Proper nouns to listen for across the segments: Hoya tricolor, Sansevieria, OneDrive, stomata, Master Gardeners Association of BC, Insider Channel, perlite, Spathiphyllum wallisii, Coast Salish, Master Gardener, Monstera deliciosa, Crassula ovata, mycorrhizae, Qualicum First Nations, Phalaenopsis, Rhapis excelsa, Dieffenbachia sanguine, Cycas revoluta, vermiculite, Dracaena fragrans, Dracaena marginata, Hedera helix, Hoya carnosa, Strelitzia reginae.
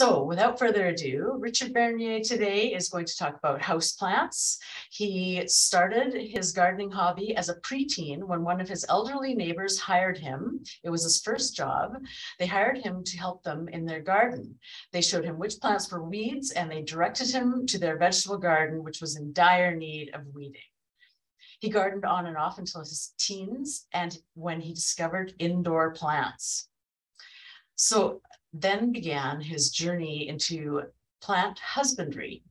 So without further ado, Richard Bernier today is going to talk about houseplants. He started his gardening hobby as a preteen when one of his elderly neighbors hired him. It was his first job. They hired him to help them in their garden. They showed him which plants were weeds and they directed him to their vegetable garden, which was in dire need of weeding. He gardened on and off until his teens and when he discovered indoor plants. So then began his journey into plant husbandry.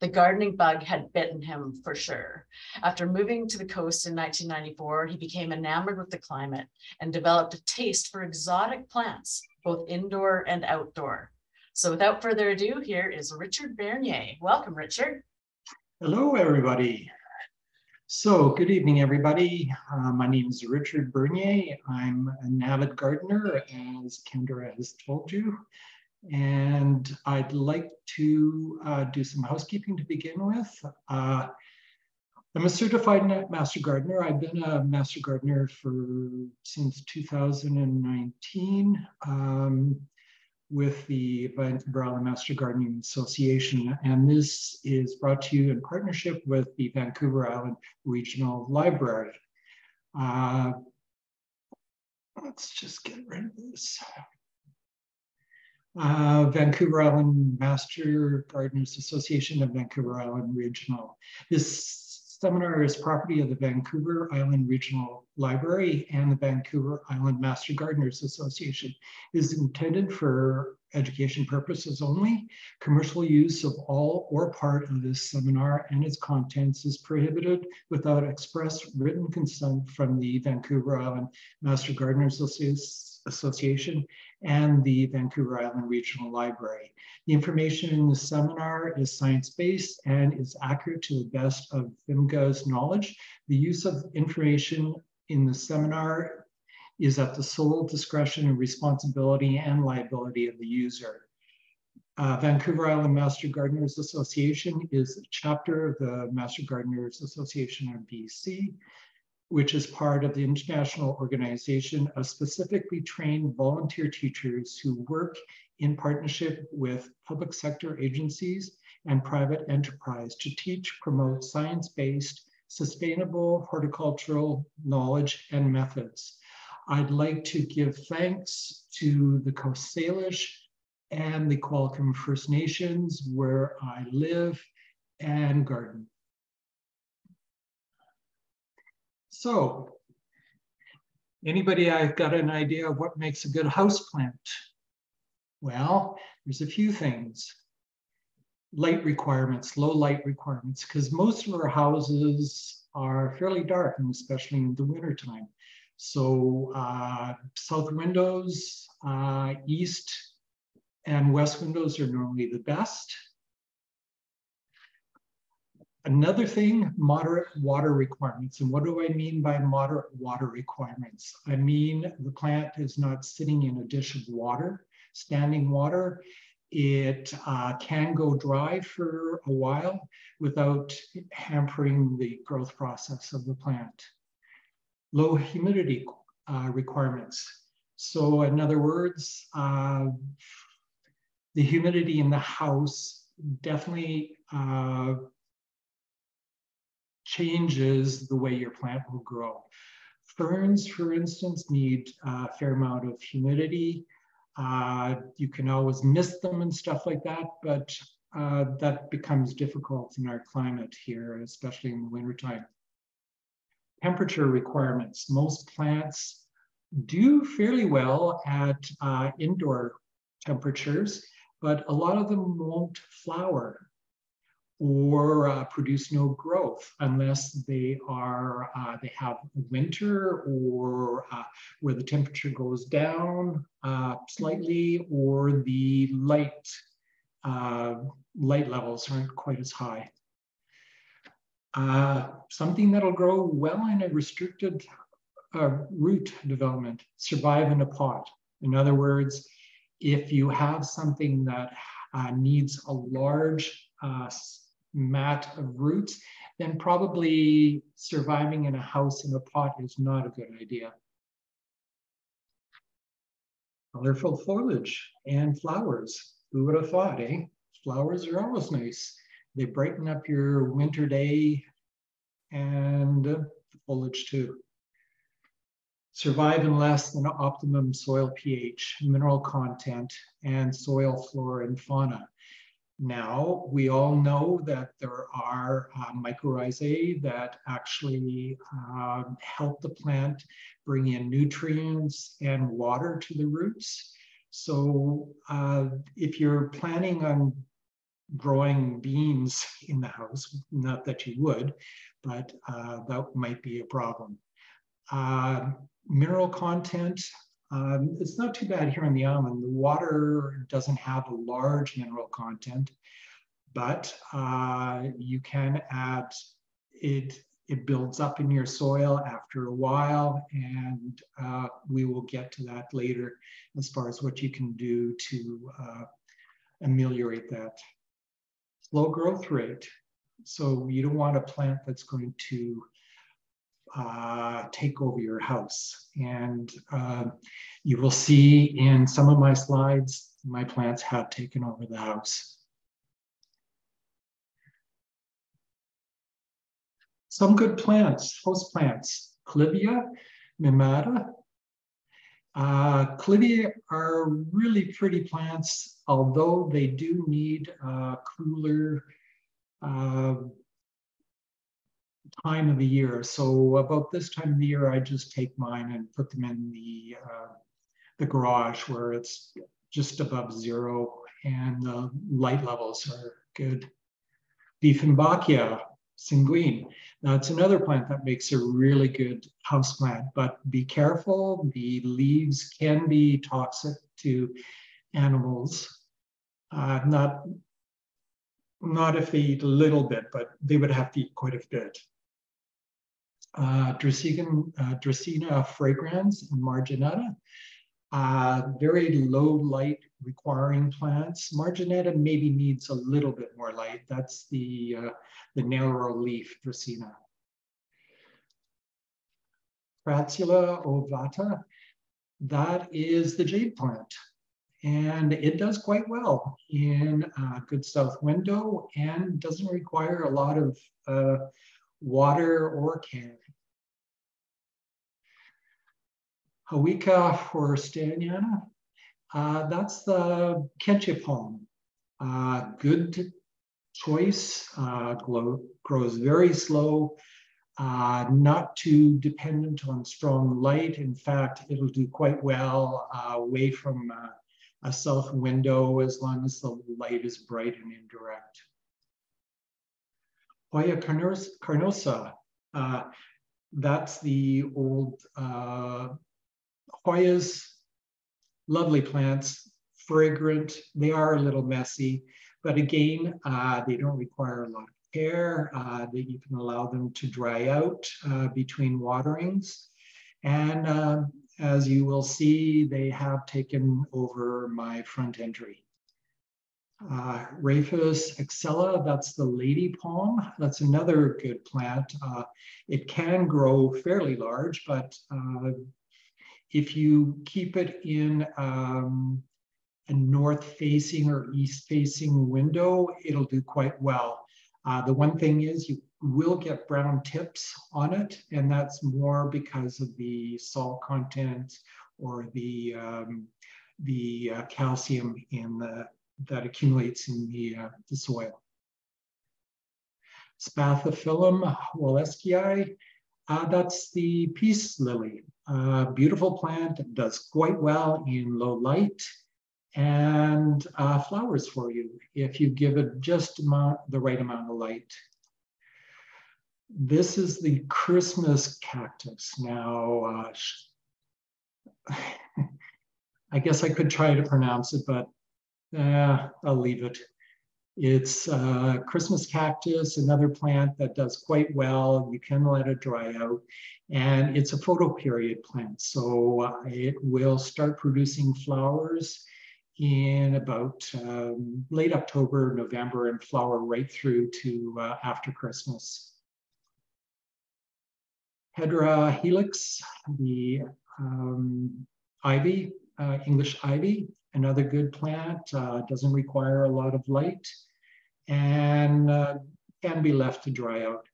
The gardening bug had bitten him for sure. After moving to the coast in 1994, he became enamored with the climate and developed a taste for exotic plants, both indoor and outdoor. So without further ado, here is Richard Bernier. Welcome, Richard. Hello, everybody. So good evening, everybody. My name is Richard Bernier. I'm an avid gardener, as Kendra has told you. And I'd like to do some housekeeping to begin with. I'm a certified master gardener. I've been a master gardener since 2019 with the Vancouver Island Master Gardening Association. And this is brought to you in partnership with the Vancouver Island Regional Library. Let's just get rid of this. Vancouver Island Master Gardeners Association of Vancouver Island Regional. This seminar is property of the Vancouver Island Regional Library and the Vancouver Island Master Gardeners Association. It is intended for education purposes only. Commercial use of all or part of this seminar and its contents is prohibited without express written consent from the Vancouver Island Master Gardeners Association and the Vancouver Island Regional Library. The information in the seminar is science-based and is accurate to the best of VIMGA's knowledge. The use of information in the seminar is at the sole discretion and responsibility and liability of the user. Vancouver Island Master Gardeners Association is a chapter of the Master Gardeners Association of BC, which is part of the international organization of specifically trained volunteer teachers who work in partnership with public sector agencies and private enterprise to teach, promote science-based, sustainable horticultural knowledge and methods. I'd like to give thanks to the Coast Salish and the Qualicum First Nations where I live and garden. So, anybody got an idea of what makes a good houseplant? Well, there's a few things. Light requirements, low light requirements, because most of our houses are fairly dark, and especially in the wintertime. So south windows, east and west windows are normally the best. Another thing, moderate water requirements. And what do I mean by moderate water requirements? I mean, the plant is not sitting in a dish of water, standing water. It can go dry for a while without hampering the growth process of the plant. Low humidity requirements. So in other words, the humidity in the house definitely changes the way your plant will grow. Ferns, for instance, need a fair amount of humidity. You can always mist them and stuff like that, but that becomes difficult in our climate here, especially in the wintertime. Temperature requirements. Most plants do fairly well at indoor temperatures, but a lot of them won't flower or produce no growth unless they are they have winter or where the temperature goes down slightly or the light levels aren't quite as high. Something that'll grow well in a restricted root development, survive in a pot. In other words, if you have something that needs a large mat of roots, then probably surviving in a house in a pot is not a good idea. Colorful foliage and flowers. Who would have thought, eh? Flowers are always nice. They brighten up your winter day and the foliage too. Survive in less than optimum soil pH, mineral content, and soil flora and fauna. Now, we all know that there are mycorrhizae that actually help the plant bring in nutrients and water to the roots. So if you're planning on growing beans in the house, not that you would, but that might be a problem. Mineral content, it's not too bad here on the island. The water doesn't have a large mineral content, but you can add it. It builds up in your soil after a while, and we will get to that later as far as what you can do to ameliorate that. Slow growth rate. So you don't want a plant that's going to take over your house. And you will see in some of my slides, my plants have taken over the house. Some good plants, host plants, Clivia mimata. Clivia are really pretty plants, although they do need cooler time of the year. So about this time of the year, I just take mine and put them in the garage where it's just above zero and the light levels are good. Dieffenbachia sanguine. That's another plant that makes a really good house plant, but be careful. The leaves can be toxic to animals. Not if they eat a little bit, but they would have to eat quite a bit. Dracaena fragrans and marginata. Very low light requiring plants. Marginata maybe needs a little bit more light. That's the narrow leaf Dracaena. Crassula ovata, that is the jade plant. And it does quite well in a good south window and doesn't require a lot of water or care. Hoya forsteriana, that's the Kentia palm. Good choice, grows very slow, not too dependent on strong light. In fact, it'll do quite well away from a south window as long as the light is bright and indirect. Hoya carnosa, that's the old Hoyas, lovely plants, fragrant. They are a little messy, but again, they don't require a lot of care. You can allow them to dry out between waterings. And as you will see, they have taken over my front entry. Rhapis excelsa, that's the lady palm. That's another good plant. It can grow fairly large, but if you keep it in a north-facing or east-facing window, it'll do quite well. The one thing is you will get brown tips on it, and that's more because of the salt content or the calcium in that accumulates in the soil. Spathiphyllum wallisii, that's the peace lily. Beautiful plant, does quite well in low light and flowers for you if you give it just the right amount of light. This is the Christmas cactus. Now, I guess I could try to pronounce it, but I'll leave it. It's Christmas cactus, another plant that does quite well. You can let it dry out. And it's a photoperiod plant. So it will start producing flowers in about late October, November, and flower right through to after Christmas. Hedera helix, the ivy, English ivy. another good plant, doesn't require a lot of light, and can be left to dry out.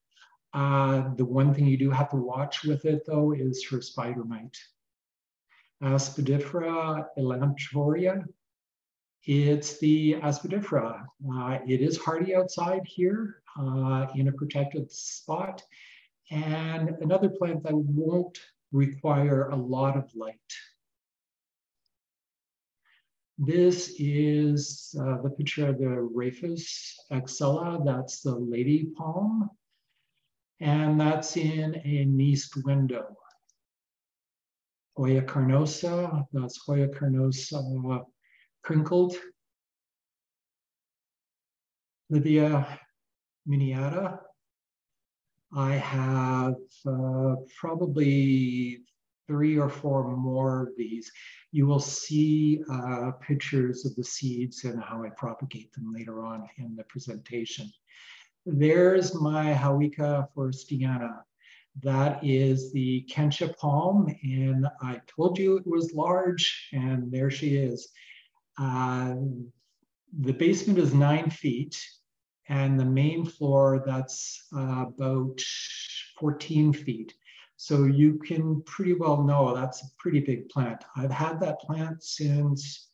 The one thing you do have to watch with it, though, is for spider mite. Aspidistra elatior, it's the Aspidistra. It is hardy outside here in a protected spot. And another plant that won't require a lot of light. This is the picture of the Rhapis excelsa. That's the lady palm. And that's in an east window. Hoya carnosa, that's Hoya carnosa crinkled. Clivia mimata. I have probably 3 or 4 more of these. You will see pictures of the seeds and how I propagate them later on in the presentation. There's my Hoya forsteriana. That is the Kentia palm, and I told you it was large, and there she is. The basement is 9 feet, and the main floor, that's about 14 feet. So you can pretty well know that's a pretty big plant. I've had that plant since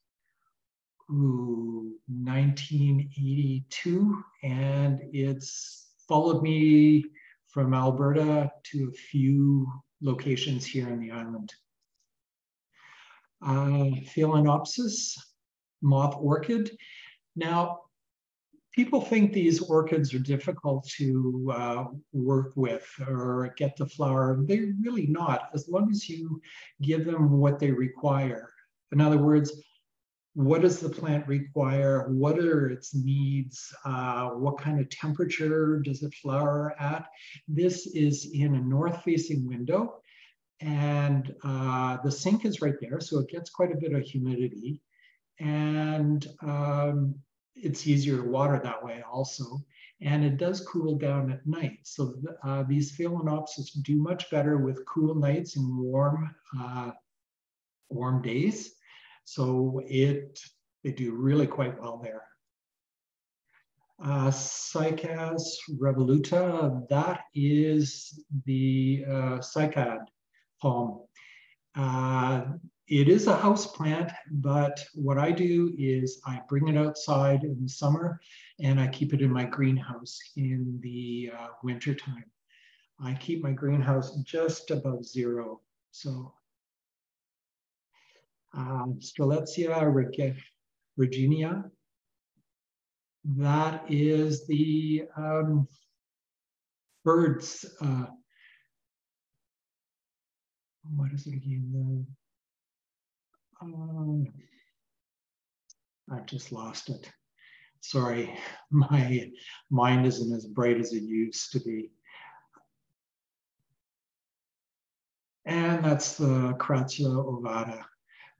1982, and it's followed me from Alberta to a few locations here in the island. Phalaenopsis, moth orchid. Now, people think these orchids are difficult to work with or get the flower. They're really not, as long as you give them what they require. In other words, what does the plant require? What are its needs? What kind of temperature does it flower at? This is in a north-facing window, and the sink is right there, so it gets quite a bit of humidity. And it's easier to water that way also. And it does cool down at night. So these Phalaenopsis do much better with cool nights and warm, warm days. So they do really quite well there. Cycas revoluta, that is the cycad palm. It is a house plant, but what I do is I bring it outside in the summer and I keep it in my greenhouse in the winter time. I keep my greenhouse just above zero. So Strelitzia reginae, that is the bird's, what is it again? I've just lost it. Sorry, my mind isn't as bright as it used to be. And that's the Crassula ovata.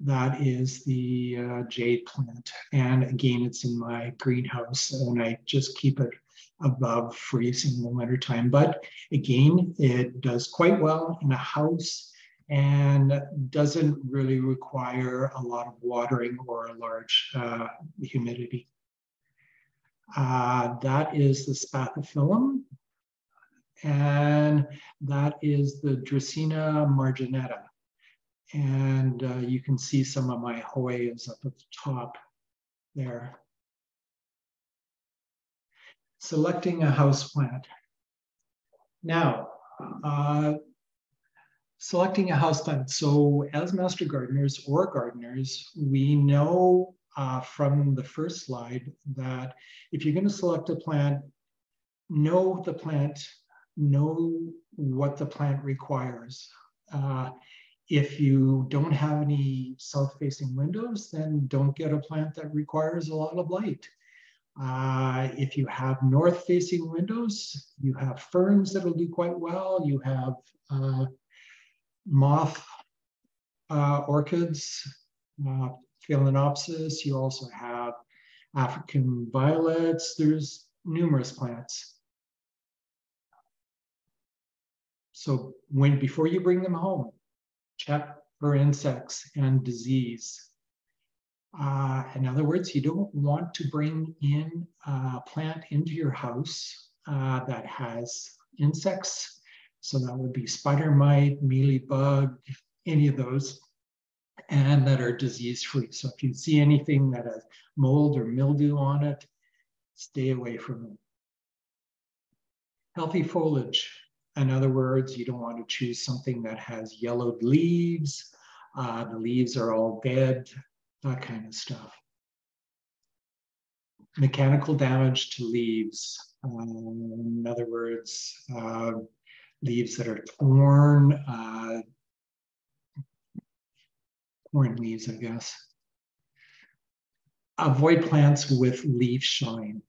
That is the jade plant. And again, it's in my greenhouse and I just keep it above freezing in the winter time. But again, it does quite well in a house and doesn't really require a lot of watering or a large humidity. That is the Spathiphyllum, and that is the Dracaena marginata. And you can see some of my Hoyas up at the top there. Selecting a houseplant. Now, selecting a houseplant. So as master gardeners or gardeners, we know from the first slide that if you're going to select a plant, know the plant, know what the plant requires. If you don't have any south-facing windows, then don't get a plant that requires a lot of light. If you have north-facing windows, you have ferns that'll do quite well. You have moth orchids, Phalaenopsis. You also have African violets. There's numerous plants. So before you bring them home, check for insects and disease. In other words, you don't want to bring in a plant into your house that has insects. So that would be spider mite, mealy bug, any of those, and that are disease-free. So if you see anything that has mold or mildew on it, stay away from them. Healthy foliage. In other words, you don't want to choose something that has yellowed leaves. The leaves are all dead, that kind of stuff. Mechanical damage to leaves. In other words, leaves that are torn, torn leaves, I guess. Avoid plants with leaf shine.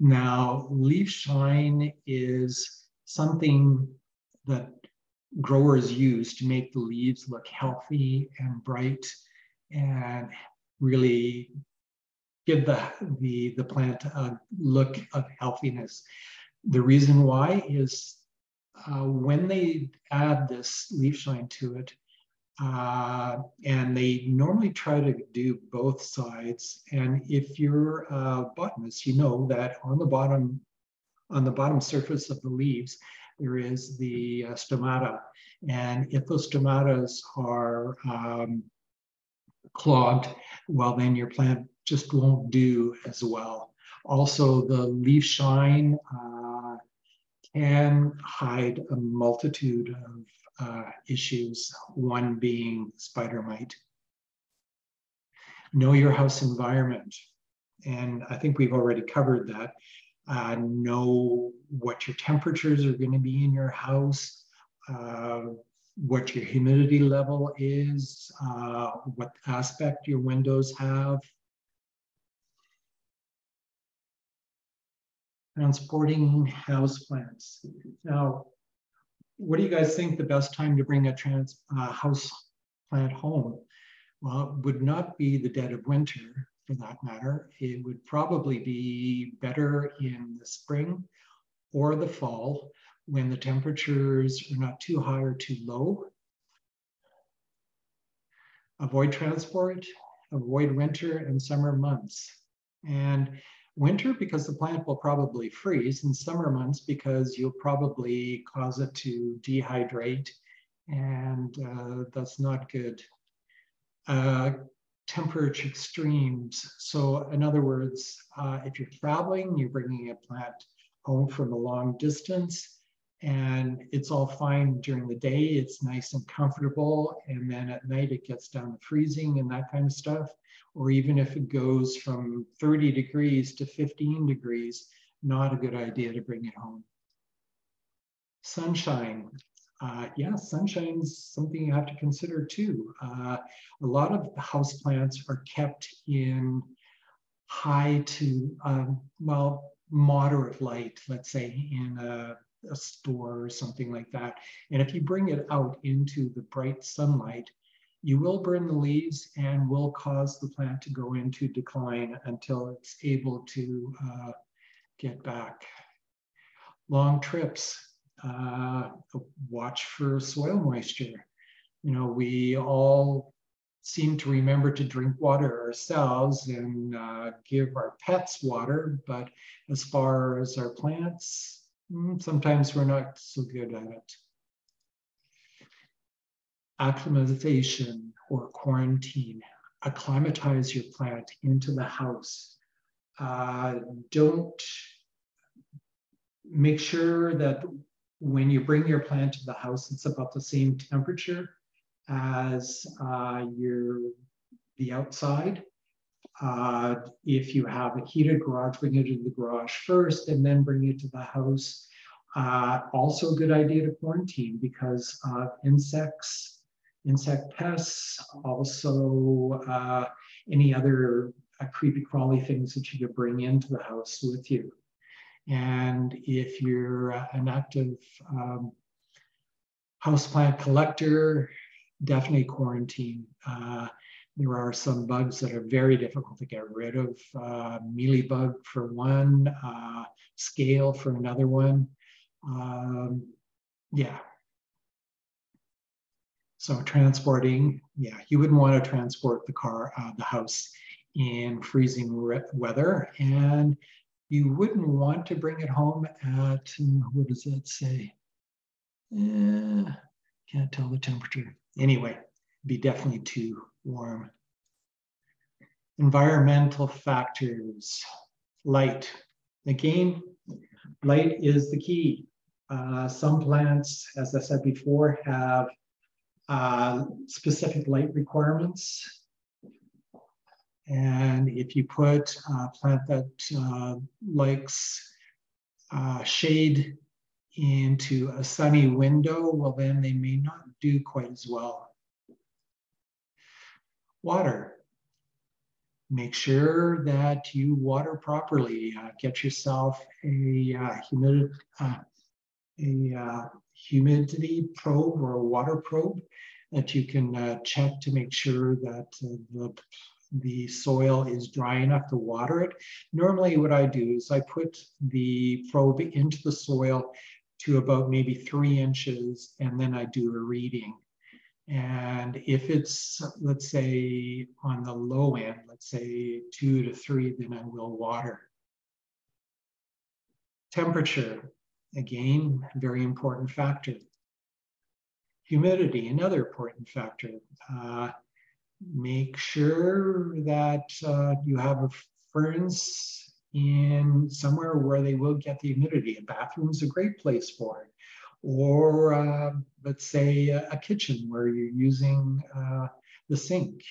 Now, leaf shine is something that growers use to make the leaves look healthy and bright and really give the plant a look of healthiness. The reason why is when they add this leaf shine to it, and they normally try to do both sides. And if you're a botanist, you know that on the bottom surface of the leaves, there is the stomata. And if those stomatas are clogged, well, then your plant just won't do as well. Also, the leaf shine can hide a multitude of issues, one being spider mite. Know your house environment. And I think we've already covered that. Know what your temperatures are going to be in your house, what your humidity level is, what aspect your windows have. Transporting houseplants. Now, what do you guys think the best time to bring a house plant home? Well, it would not be the dead of winter, for that matter. It would probably be better in the spring or the fall when the temperatures are not too high or too low. Avoid transport, avoid winter and summer months. And winter, because the plant will probably freeze, and summer months, because you'll probably cause it to dehydrate, and that's not good. Temperature extremes. So in other words, if you're traveling, you're bringing a plant home from a long distance, and it's all fine during the day, it's nice and comfortable, and then at night it gets down to freezing and that kind of stuff. Or even if it goes from 30 degrees to 15 degrees, not a good idea to bring it home. Sunshine. Yeah, sunshine's something you have to consider too. A lot of houseplants are kept in high to, well, moderate light, let's say in a store or something like that. And if you bring it out into the bright sunlight, you will burn the leaves and will cause the plant to go into decline until it's able to get back. Long trips, watch for soil moisture. You know, we all seem to remember to drink water ourselves and give our pets water, but as far as our plants, sometimes we're not so good at it. Acclimatization or quarantine. Acclimatize your plant into the house. Don't make sure that when you bring your plant to the house, it's about the same temperature as the outside. If you have a heated garage, bring it into the garage first and then bring it to the house. Also a good idea to quarantine because of insects, insect pests, also any other creepy crawly things that you could bring into the house with you. And if you're an active houseplant collector, definitely quarantine. There are some bugs that are very difficult to get rid of. Mealy bug for one, scale for another one. Yeah. So transporting, yeah, you wouldn't want to transport the house in freezing weather, and you wouldn't want to bring it home at, what does that say? Can't tell the temperature. Anyway, it'd be definitely too warm. Environmental factors, light. Again, light is the key. Some plants, as I said before, have specific light requirements. And if you put a plant that likes shade into a sunny window, well, then they may not do quite as well. Water. Make sure that you water properly. Get yourself a humidity probe or a water probe that you can check to make sure that the soil is dry enough to water it. Normally what I do is I put the probe into the soil to about maybe 3 inches, and then I do a reading. And if it's, let's say, on the low end, let's say 2 to 3, then I will water. Temperature, again, very important factor. Humidity, another important factor. Make sure that you have ferns in somewhere where they will get the humidity. A bathroom's a great place for it. Or let's say a kitchen where you're using the sink.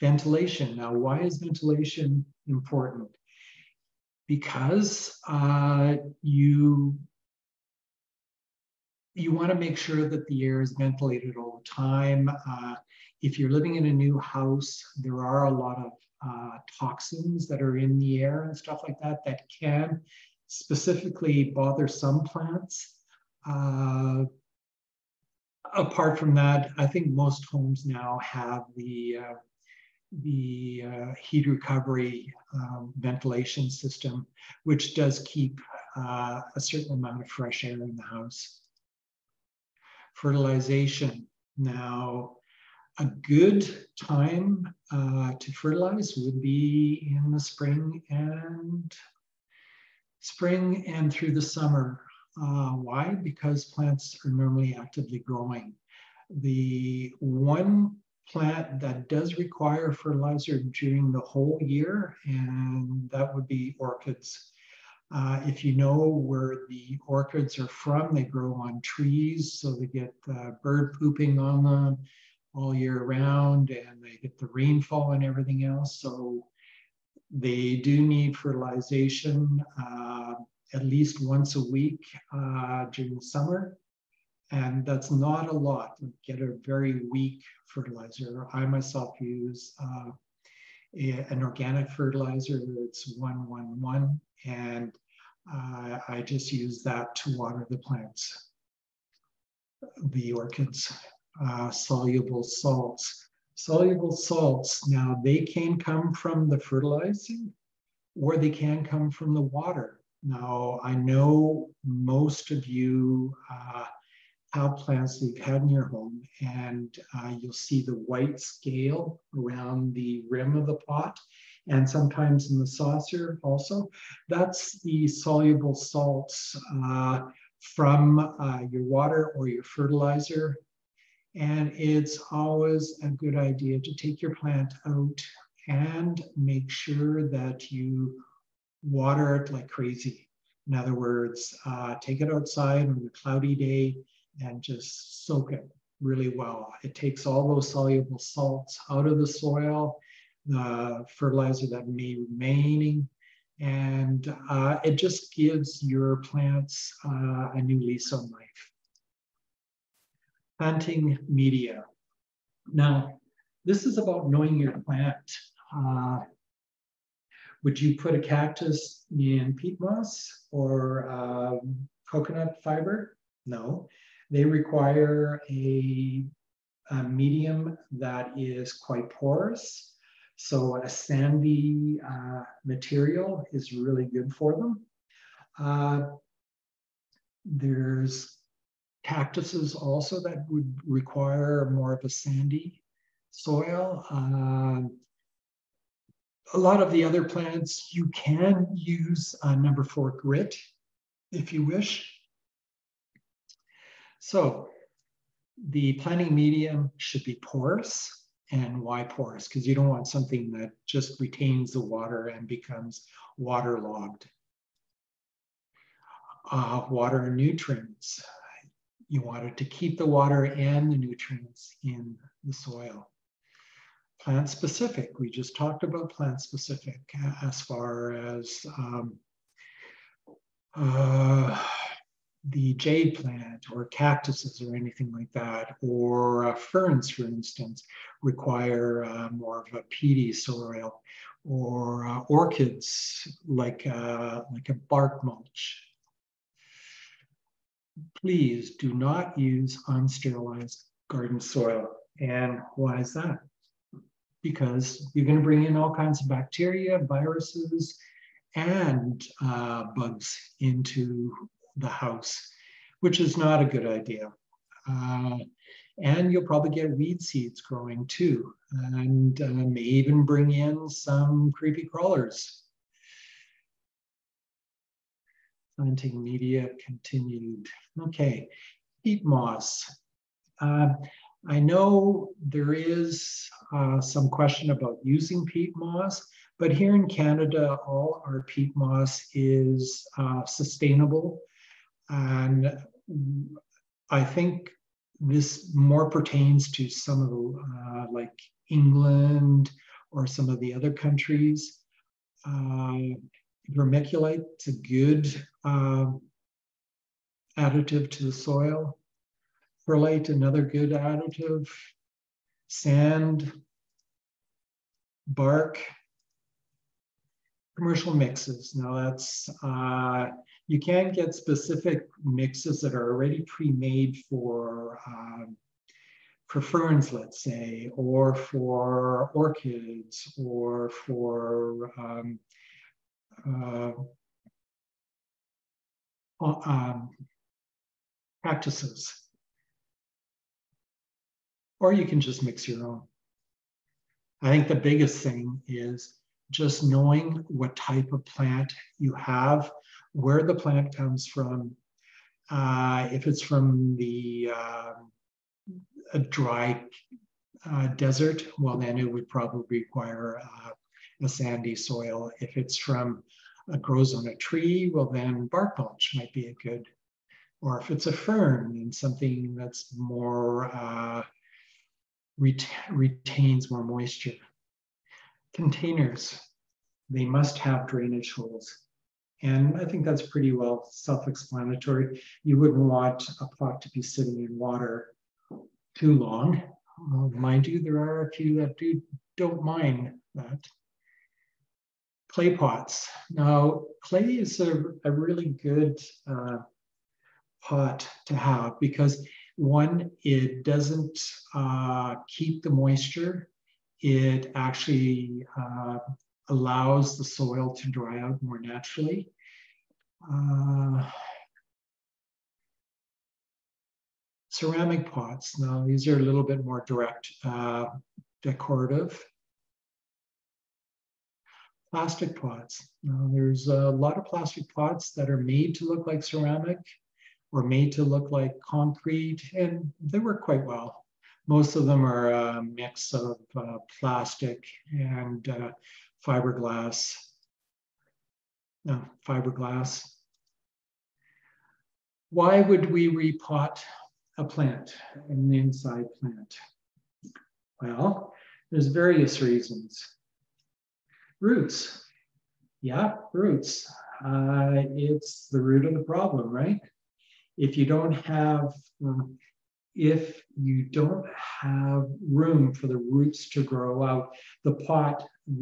Ventilation. Now, why is ventilation important? Because you want to make sure that the air is ventilated all the time. If you're living in a new house, there are a lot of toxins that are in the air and stuff like that that can specifically bother some plants. Apart from that, I think most homes now have the heat recovery ventilation system, which does keep a certain amount of fresh air in the house. Fertilization. Now, a good time to fertilize would be in the spring and through the summer. Why? Because plants are normally actively growing. The one plant that does require fertilizer during the whole year, and that would be orchids. If you know where the orchids are from, they grow on trees, so they get bird pooping on them all year round, and they get the rainfall and everything else. So they do need fertilization at least once a week during the summer. And that's not a lot. You get a very weak fertilizer. I myself use an organic fertilizer that's 1-1-1, and I just use that to water the plants, the orchids. Soluble salts. Soluble salts, now they can come from the fertilizing or they can come from the water. Now, I know most of you have plants that you've had in your home, and you'll see the white scale around the rim of the pot and sometimes in the saucer also. That's the soluble salts from your water or your fertilizer. And it's always a good idea to take your plant out and make sure that you water it like crazy. In other words, take it outside on a cloudy day and just soak it really well. It takes all those soluble salts out of the soil, the fertilizer that may be remaining, and it just gives your plants a new lease on life. Planting media. Now, this is about knowing your plant. Would you put a cactus in peat moss or coconut fiber? No. They require a medium that is quite porous. So a sandy material is really good for them. There's cactuses also that would require more of a sandy soil. A lot of the other plants, you can use number 4 grit if you wish. So the planting medium should be porous. And why porous? Because you don't want something that just retains the water and becomes waterlogged. Water and nutrients. You want it to keep the water and the nutrients in the soil. Plant specific, we just talked about plant specific as far as the jade plant or cactuses or anything like that, or ferns, for instance, require more of a peaty soil, or orchids like a bark mulch. Please do not use unsterilized garden soil. And why is that? Because you're going to bring in all kinds of bacteria, viruses, and bugs into the house, which is not a good idea. And you'll probably get weed seeds growing too, and may even bring in some creepy crawlers. Planting media continued. Okay, peat moss. I know there is some question about using peat moss, but here in Canada, all our peat moss is sustainable. And I think this more pertains to some of the, like England or some of the other countries. Vermiculite is a good additive to the soil. Perlite, another good additive. Sand, bark, commercial mixes. Now that's, you can get specific mixes that are already pre-made for ferns, let's say, or for orchids, or for cactuses. Or you can just mix your own. I think the biggest thing is just knowing what type of plant you have, where the plant comes from. If it's from the a dry desert, well, then it would probably require a sandy soil. If it's from it grows on a tree, well, then bark mulch might be a good. Or if it's a fern and something that's more retains more moisture. Containers, they must have drainage holes. And I think that's pretty well self-explanatory. You wouldn't want a pot to be sitting in water too long. Mind you, there are a few that don't mind that. Clay pots. Now, clay is a really good pot to have because one, it doesn't keep the moisture. It actually allows the soil to dry out more naturally. Ceramic pots. Now, these are a little bit more direct decorative. Plastic pots. Now, there's a lot of plastic pots that are made to look like ceramic or made to look like concrete, and they work quite well. Most of them are a mix of plastic and fiberglass. No, fiberglass. Why would we repot a plant, an inside plant? Well, there's various reasons. Roots. Yeah, roots. It's the root of the problem, right? If you don't have room for the roots to grow out, the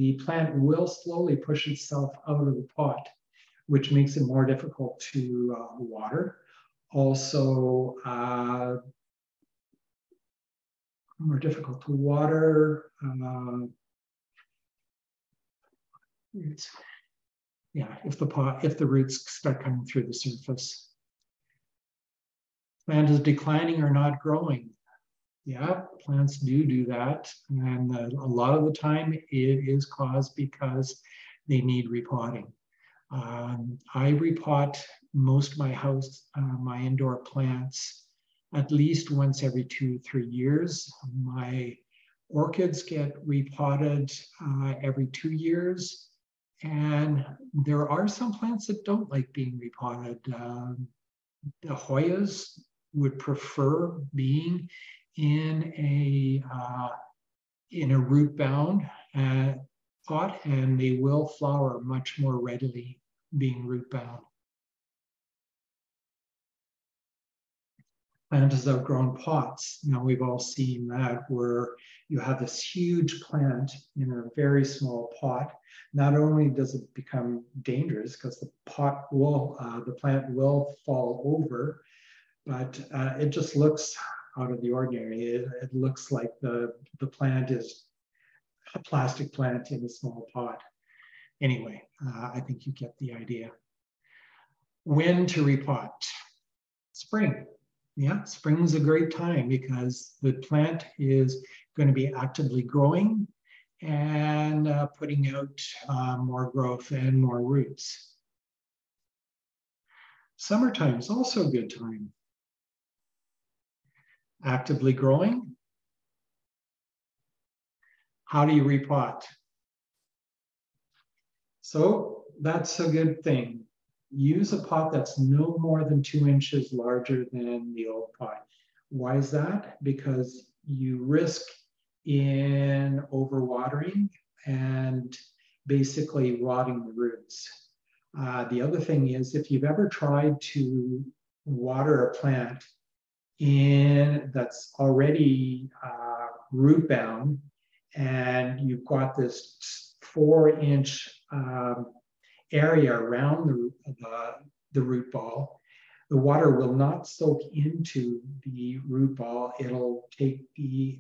plant will slowly push itself out of the pot, which makes it more difficult to water. Also, more difficult to water. Yeah, if the roots start coming through the surface. Plant is declining or not growing. Yeah, plants do that. And a lot of the time it is caused because they need repotting. I repot most of my house, my indoor plants, at least once every 2 to 3 years. My orchids get repotted every 2 years. And there are some plants that don't like being repotted. The Hoyas would prefer being in a root-bound pot, and they will flower much more readily being root-bound. Plant has outgrown pots. Now we've all seen that, where you have this huge plant in a very small pot. Not only does it become dangerous because the pot will, the plant will fall over, but it just looks out of the ordinary. It looks like the plant is a plastic plant in a small pot. Anyway, I think you get the idea. When to repot? Spring. Yeah, spring's a great time because the plant is going to be actively growing and putting out more growth and more roots. Summertime is also a good time. Actively growing. How do you repot? So that's a good thing. Use a pot that's no more than 2 inches larger than the old pot. Why is that? Because you risk in overwatering and basically rotting the roots. The other thing is, if you've ever tried to water a plant that's already root bound, and you've got this 4-inch area around the root ball, the water will not soak into the root ball. It'll take the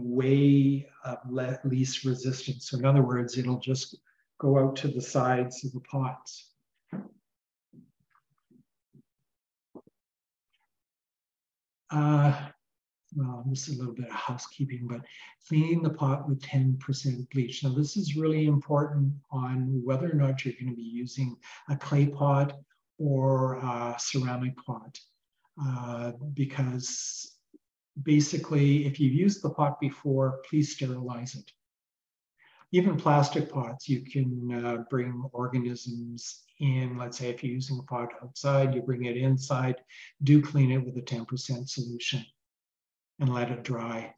way of least resistance. So in other words, it'll just go out to the sides of the pots. Well, this is a little bit of housekeeping, but cleaning the pot with 10% bleach. Now, this is really important on whether or not you're going to be using a clay pot or a ceramic pot, because basically, if you've used the pot before, please sterilize it. Even plastic pots, you can bring organisms in. Let's say if you're using a pot outside, you bring it inside, do clean it with a 10% solution and let it dry.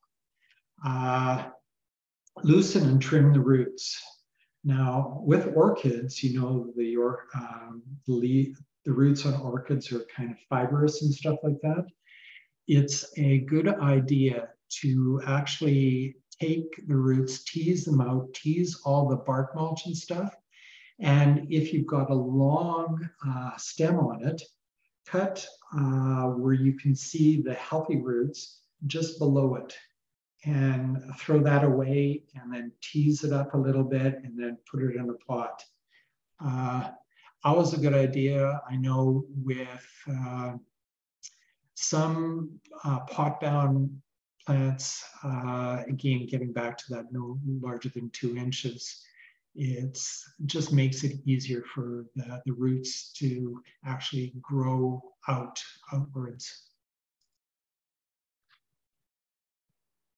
Loosen and trim the roots. Now, with orchids, you know, the roots on orchids are kind of fibrous and stuff like that. It's a good idea to actually take the roots, tease them out, tease all the bark mulch and stuff. And if you've got a long stem on it, cut where you can see the healthy roots just below it, and throw that away, and then tease it up a little bit and then put it in a pot. Always a good idea. I know with some pot-bound plants, again, getting back to that no larger than 2 inches, it just makes it easier for the roots to actually grow outwards.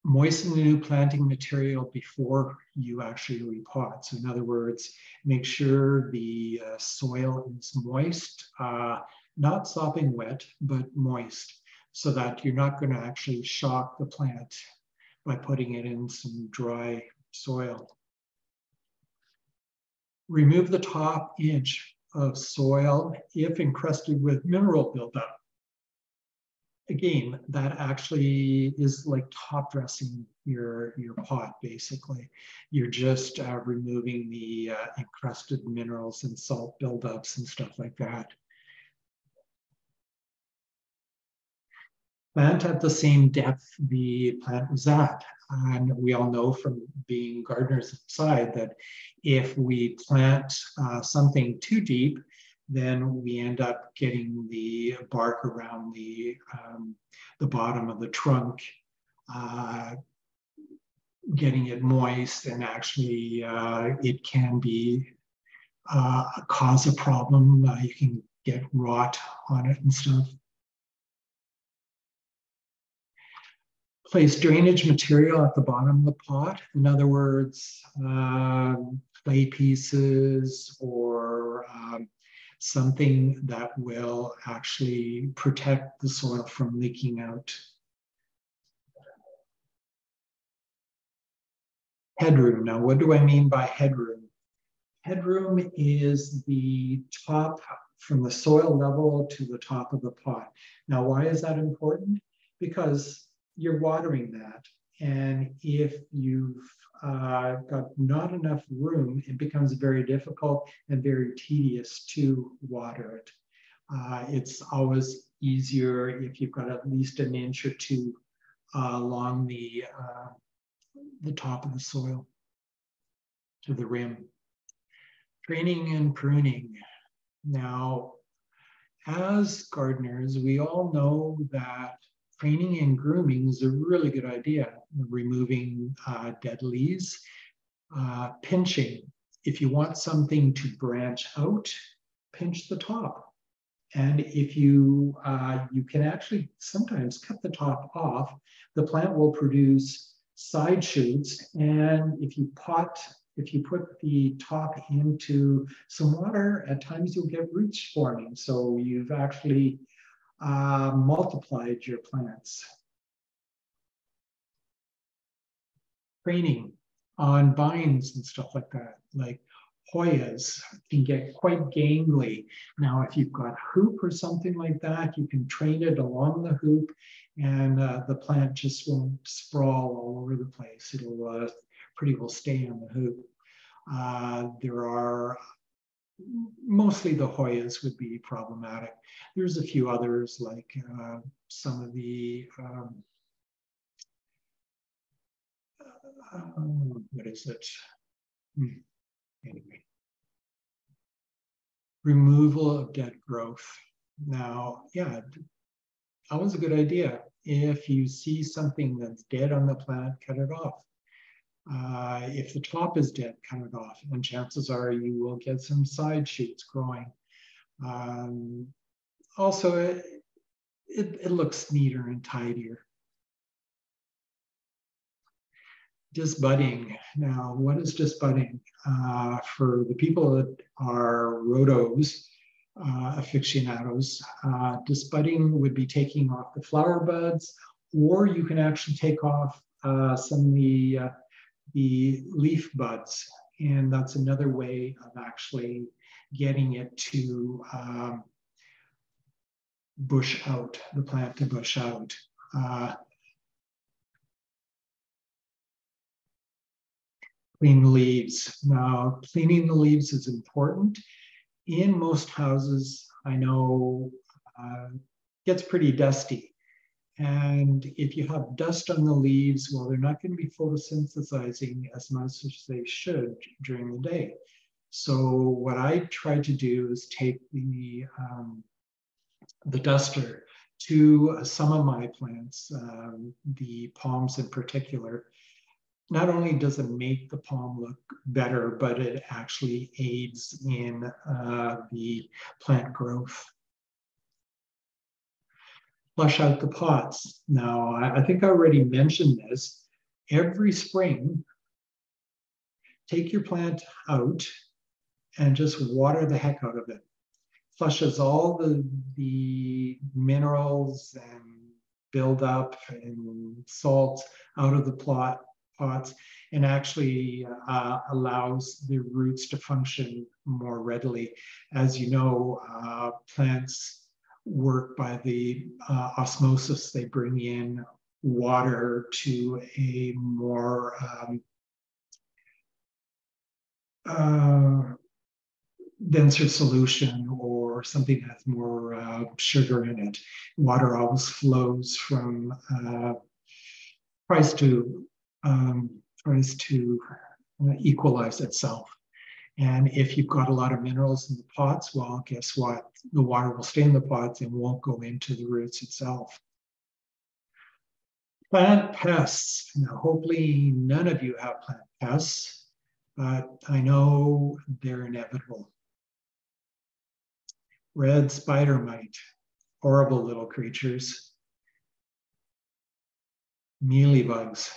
Moisten the new planting material before you actually repot. So in other words, make sure the soil is moist, not sopping wet, but moist, so that you're not going to actually shock the plant by putting it in some dry soil. Remove the top inch of soil if encrusted with mineral buildup. Again, that actually is like top dressing your pot, basically. You're just removing the encrusted minerals and salt buildups and stuff like that. Plant at the same depth the plant was at. And we all know from being gardeners inside that if we plant something too deep, then we end up getting the bark around the bottom of the trunk, getting it moist, and actually it can be cause a problem. You can get rot on it and stuff. Place drainage material at the bottom of the pot. In other words, clay pieces or something that will actually protect the soil from leaking out. Headroom. Now, what do I mean by headroom? Headroom is the top from the soil level to the top of the pot. Now, why is that important? Because you're watering that. And if you've got not enough room, it becomes very difficult and very tedious to water it. It's always easier if you've got at least an inch or two along the top of the soil to the rim. Draining and pruning. Now, as gardeners, we all know that training and grooming is a really good idea. Removing dead leaves, pinching. If you want something to branch out, pinch the top. And if you, you can actually sometimes cut the top off, the plant will produce side shoots. And if you pot, if you put the top into some water, at times you'll get roots forming. So you've actually multiplied your plants. Training on vines and stuff like that, like Hoyas can get quite gangly. Now, if you've got hoop or something like that, you can train it along the hoop and the plant just won't sprawl all over the place. It'll pretty well stay on the hoop. There are mostly the Hoyas would be problematic. There's a few others like some of the, what is it? Anyway. Removal of dead growth. Now, yeah, always a good idea. If you see something that's dead on the plant, cut it off. If the top is dead, cut it off, and chances are you will get some side shoots growing. Also, it looks neater and tidier. Disbudding. Now, what is disbudding? For the people that are rhodos, aficionados, disbudding would be taking off the flower buds, or you can actually take off some of the leaf buds, and that's another way of actually getting it to bush out, the plant to bush out. Clean leaves. Now, cleaning the leaves is important. In most houses, I know, gets pretty dusty. And if you have dust on the leaves, well, they're not going to be photosynthesizing as much as they should during the day. So what I try to do is take the duster to some of my plants, the palms in particular. Not only does it make the palm look better, but it actually aids in the plant growth. Flush out the pots. Now, I think I already mentioned this. Every spring, take your plant out and just water the heck out of it. Flushes all the minerals and buildup and salts out of the pots and actually allows the roots to function more readily. As you know, plants work by the osmosis. They bring in water to a more denser solution or something that's more sugar in it. Water always flows from, tries to equalize itself. And if you've got a lot of minerals in the pots, well, guess what? The water will stay in the pots and won't go into the roots itself. Plant pests. Now, hopefully none of you have plant pests, but I know they're inevitable. Red spider mite, horrible little creatures. Mealybugs,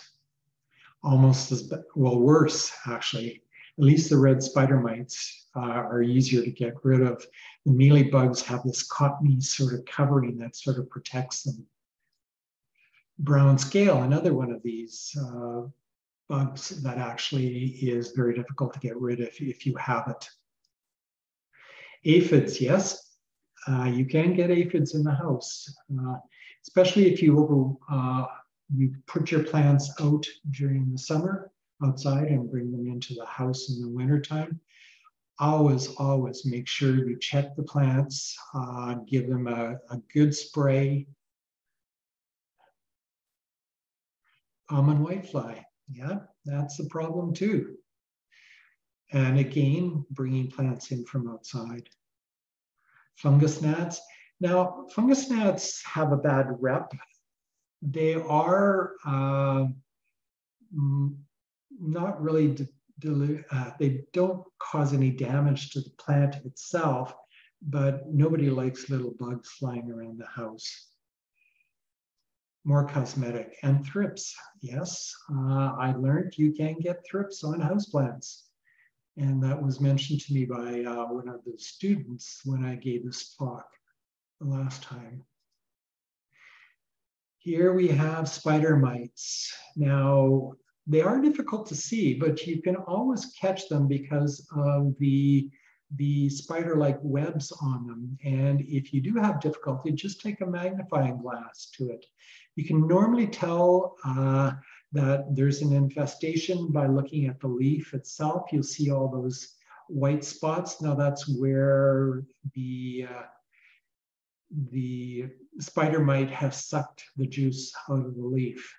almost as, well, worse actually. At least the red spider mites are easier to get rid of. The mealybugs have this cottony sort of covering that sort of protects them. Brown scale, another one of these bugs that actually is very difficult to get rid of if you have it. Aphids, yes, you can get aphids in the house, especially if you, you put your plants out during the summer outside and bring them into the house in the wintertime. Always, always make sure you check the plants, give them a good spray. Common whitefly, yeah, that's the problem too. And again, bringing plants in from outside. Fungus gnats. Now, fungus gnats have a bad rep. They are not really, they don't cause any damage to the plant itself, but nobody likes little bugs flying around the house. More cosmetic, and thrips. Yes, I learned you can get thrips on houseplants. And that was mentioned to me by one of the students when I gave this talk the last time. Here we have spider mites. Now, they are difficult to see, but you can always catch them because of the spider-like webs on them. And if you do have difficulty, just take a magnifying glass to it. You can normally tell that there's an infestation by looking at the leaf itself. You'll see all those white spots. Now that's where the spider mite has sucked the juice out of the leaf.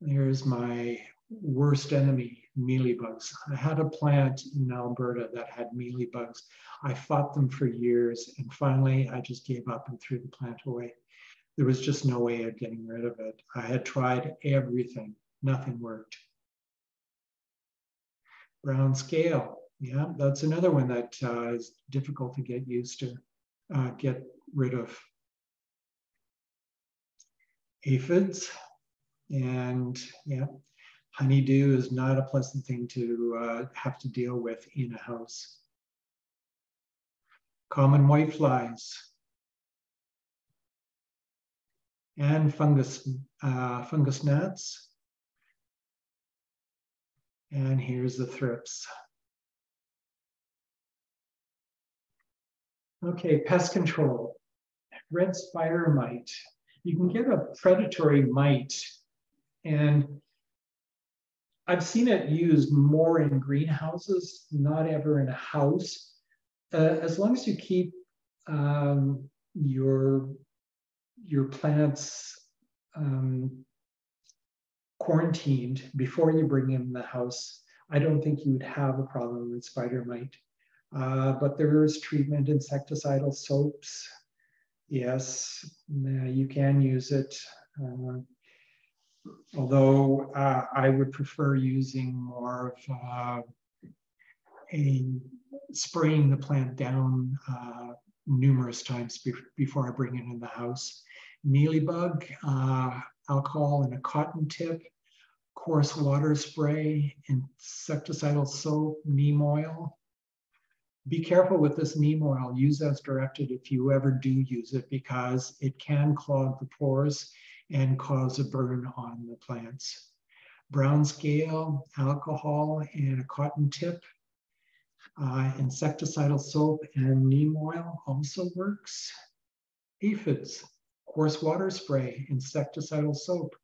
There's my worst enemy, mealybugs. I had a plant in Alberta that had mealybugs. I fought them for years, and finally I just gave up and threw the plant away. There was just no way of getting rid of it. I had tried everything, nothing worked. Brown scale, yeah, that's another one that is difficult to get used to, get rid of. Aphids, and yeah, honeydew is not a pleasant thing to have to deal with in a house. Common whiteflies. And fungus gnats. And here's the thrips. Okay, pest control. Red spider mite. You can get a predatory mite, and I've seen it used more in greenhouses, not ever in a house. As long as you keep your plants quarantined before you bring them in the house, I don't think you would have a problem with spider mite. But there is treatment, insecticidal soaps. Yes, you can use it. Although I would prefer using more of spraying the plant down numerous times before I bring it in the house. Mealybug, alcohol and a cotton tip, coarse water spray, insecticidal soap, neem oil. Be careful with this neem oil. Use as directed if you ever do use it, because it can clog the pores and cause a burn on the plants. Brown scale, alcohol, and a cotton tip. Insecticidal soap and neem oil also works. Aphids, coarse water spray, insecticidal soap.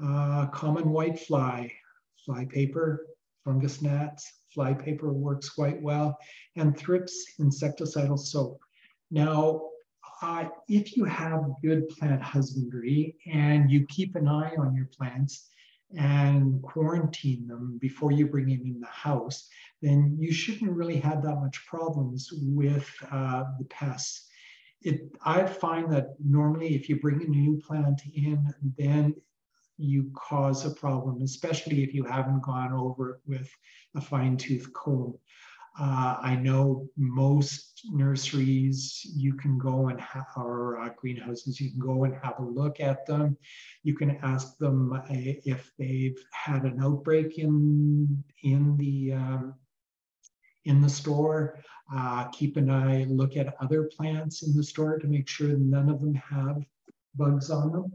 Common whitefly, fly paper, fungus gnats, fly paper works quite well. And thrips, insecticidal soap. Now, if you have good plant husbandry and you keep an eye on your plants, and quarantine them before you bring it in the house, then you shouldn't really have that much problems with the pests. I find that normally if you bring a new plant in, then you cause a problem, especially if you haven't gone over it with a fine-tooth comb. I know most nurseries you can go and greenhouses, you can go and have a look at them. You can ask them if they've had an outbreak in the store. Keep an eye, look at other plants in the store to make sure none of them have bugs on them.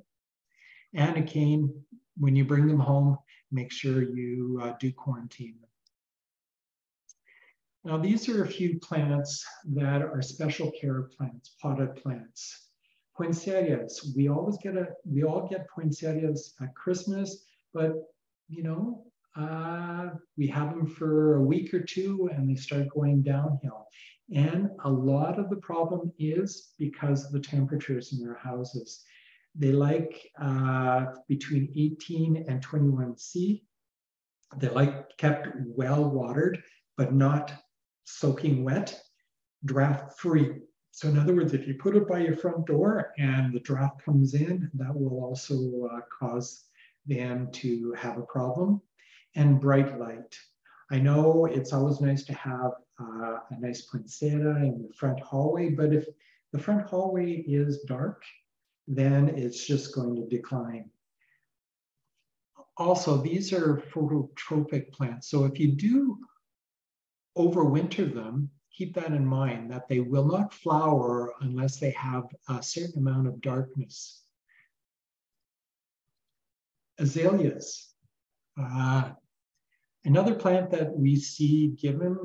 And again, when you bring them home, make sure you do quarantine them. Now, these are a few plants that are special care plants, potted plants. Poinsettias, we all get poinsettias at Christmas, but you know, we have them for a week or two and they start going downhill. And a lot of the problem is because of the temperatures in their houses. They like between 18 and 21 C. They like kept well watered, but not soaking wet, draft free. So in other words, if you put it by your front door and the draft comes in, that will also cause them to have a problem. And bright light. I know it's always nice to have a nice poinsettia in the front hallway, but if the front hallway is dark, then it's just going to decline. Also, these are phototropic plants. So if you do overwinter them, keep that in mind, that they will not flower unless they have a certain amount of darkness. Azaleas. Another plant that we see given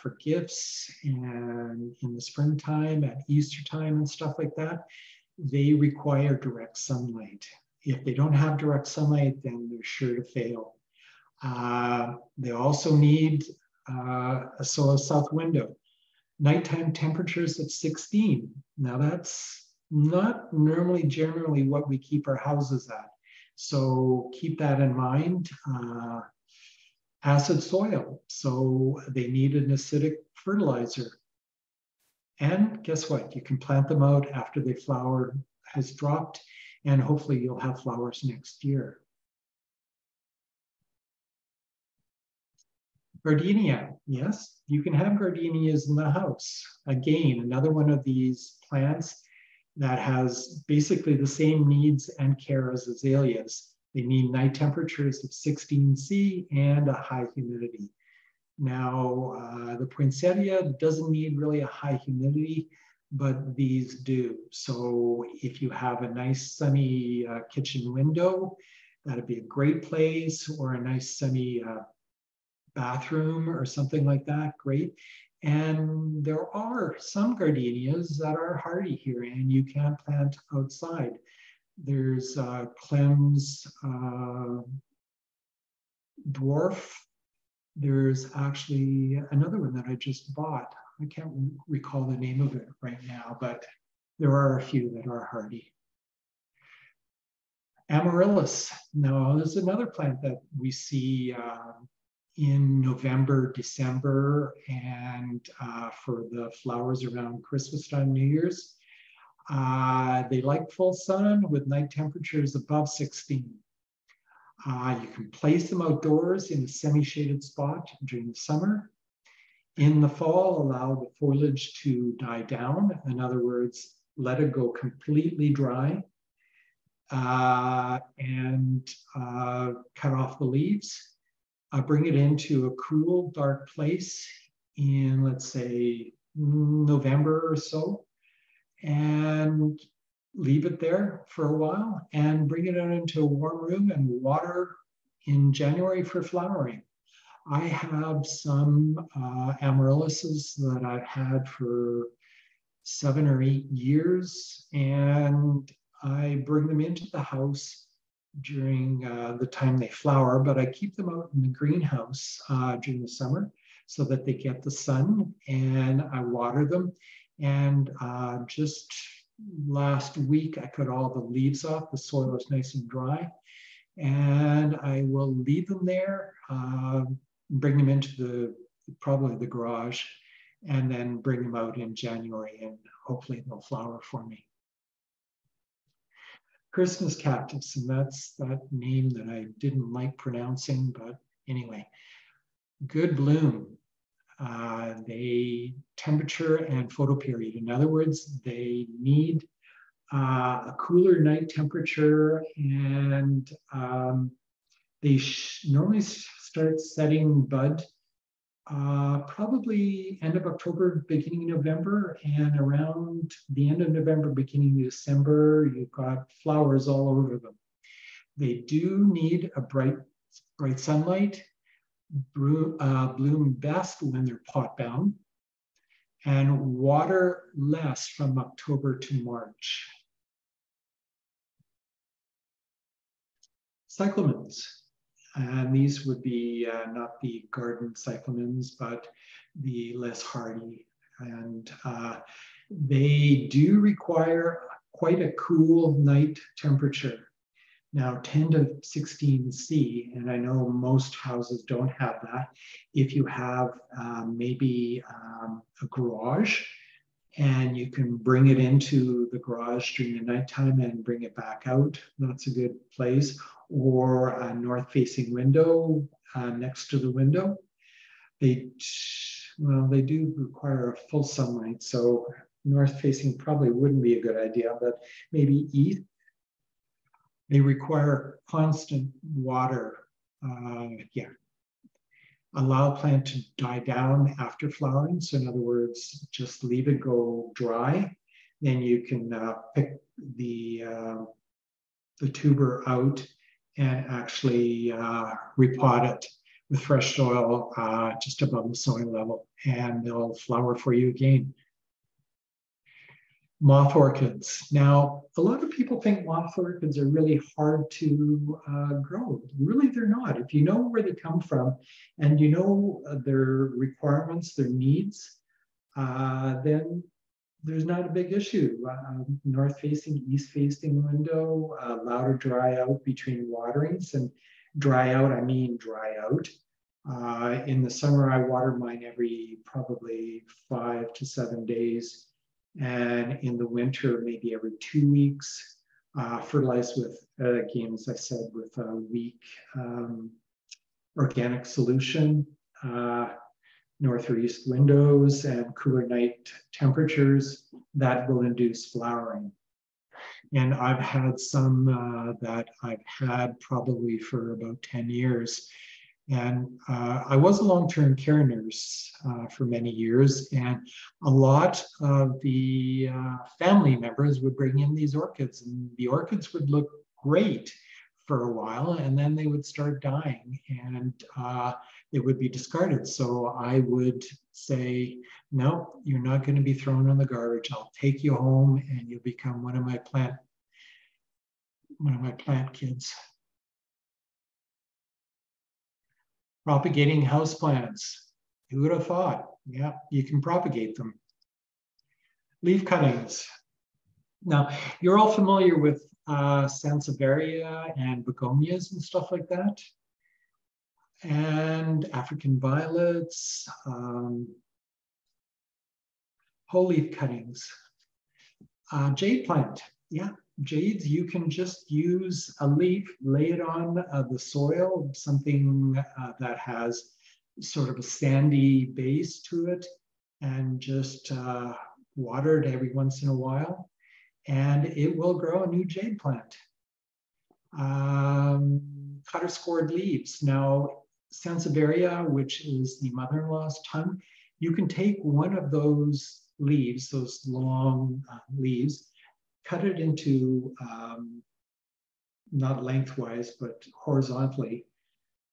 for gifts and in the springtime, at Easter time and stuff like that, they require direct sunlight. If they don't have direct sunlight, then they're sure to fail. They also need a solar south window. Nighttime temperatures of 16. Now that's not generally what we keep our houses at. So keep that in mind. Acid soil. So they need an acidic fertilizer. And guess what? You can plant them out after the flower has dropped, and hopefully you'll have flowers next year. Gardenia, yes, you can have gardenias in the house. Again, another one of these plants that has basically the same needs and care as azaleas. They need night temperatures of 16 C and a high humidity. Now, the poinsettia doesn't need really a high humidity, but these do. So if you have a nice sunny kitchen window, that'd be a great place, or a nice sunny bathroom or something like that, great. And there are some gardenias that are hardy here and you can plant outside. There's Clem's dwarf. There's actually another one that I just bought. I can't recall the name of it right now, but there are a few that are hardy. Amaryllis. Now, there's another plant that we see in November, December, and for the flowers around Christmas time, New Year's. They like full sun with night temperatures above 16. You can place them outdoors in a semi-shaded spot during the summer. In the fall, allow the foliage to die down. In other words, let it go completely dry and cut off the leaves. Bring it into a cool, dark place in, let's say, November or so, and leave it there for a while and bring it out into a warm room and water in January for flowering. I have some amaryllises that I've had for 7 or 8 years, and I bring them into the house during the time they flower, but I keep them out in the greenhouse during the summer so that they get the sun, and I water them. And just last week, I cut all the leaves off. The soil is nice and dry. and I will leave them there, bring them into probably the garage, and then bring them out in January, and hopefully they'll flower for me. Christmas cactus, and that's that name that I didn't like pronouncing, but anyway, good bloom. They temperature and photoperiod. In other words, they need a cooler night temperature, and they normally start setting bud probably end of October, beginning of November, and around the end of November, beginning of December, you've got flowers all over them. They do need a bright sunlight, bloom best when they're pot bound, and water less from October to March. Cyclamens. And these would be not the garden cyclamens, but the less hardy. And they do require quite a cool night temperature. Now 10 to 16 C, and I know most houses don't have that. If you have maybe a garage, and you can bring it into the garage during the nighttime and bring it back out, that's a good place. Or a north-facing window next to the window. They do require a full sunlight, so north-facing probably wouldn't be a good idea, but maybe east. They require constant water. Allow plant to die down after flowering. So in other words, just leave it go dry. Then you can pick the tuber out and actually repot it with fresh soil just above the sowing level, and they'll flower for you again. Moth orchids. Now, a lot of people think moth orchids are really hard to grow. Really, they're not. If you know where they come from and you know their requirements, their needs, then there's not a big issue. North-facing, east-facing window, allow to dry out between waterings. And dry out, I mean dry out. In the summer, I water mine every probably 5 to 7 days. And in the winter, maybe every 2 weeks, fertilize with, again, as I said, with a weak organic solution, north or east windows, and cooler night temperatures, that will induce flowering. And I've had some that I've had probably for about 10 years. And I was a long-term care nurse for many years, and a lot of the family members would bring in these orchids, and the orchids would look great for a while, and then they would start dying, and they would be discarded. So I would say, no, you're not going to be thrown in the garbage. I'll take you home, and you'll become one of my plant kids. Propagating houseplants. Who would have thought? Yeah, you can propagate them. Leaf cuttings. Now, you're all familiar with Sansevieria and begonias and stuff like that, and African violets, whole leaf cuttings. Jade plant. Yeah, jades, you can just use a leaf, lay it on the soil, something that has sort of a sandy base to it, and just water it every once in a while, and it will grow a new jade plant. Cutter scored leaves. Now, Sansevieria, which is the mother-in-law's tongue, you can take one of those leaves, those long leaves, cut it into, not lengthwise, but horizontally.